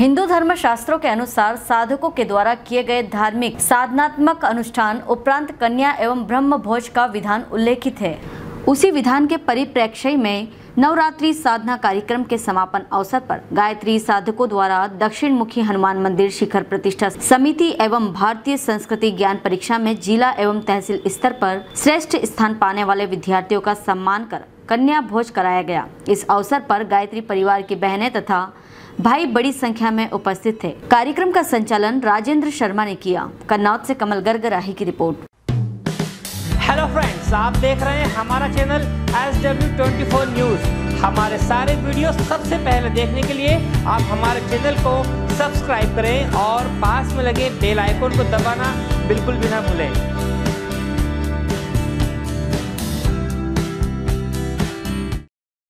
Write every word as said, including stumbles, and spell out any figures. हिंदू धर्म शास्त्रों के अनुसार साधकों के द्वारा किए गए धार्मिक साधनात्मक अनुष्ठान उपरांत कन्या एवं ब्रह्म भोज का विधान उल्लेखित है। उसी विधान के परिप्रेक्ष्य में नवरात्रि साधना कार्यक्रम के समापन अवसर पर गायत्री साधकों द्वारा दक्षिण मुखी हनुमान मंदिर शिखर प्रतिष्ठा समिति एवं भारतीय संस्कृति ज्ञान परीक्षा में जिला एवं तहसील स्तर पर श्रेष्ठ स्थान पाने वाले विद्यार्थियों का सम्मान कर कन्या भोज कराया गया। इस अवसर पर गायत्री परिवार की बहनें तथा भाई बड़ी संख्या में उपस्थित थे। कार्यक्रम का संचालन राजेंद्र शर्मा ने किया। कन्नौद से कमल गर्ग राही की रिपोर्ट। हेलो फ्रेंड्स, आप देख रहे हैं हमारा चैनल एस डब्ल्यू चौबीस न्यूज़। हमारे सारे वीडियो सबसे पहले देखने के लिए आप हमारे चैनल को सब्सक्राइब करें और पास में लगे बेल आइकन को दबाना बिल्कुल भी ना भूलें।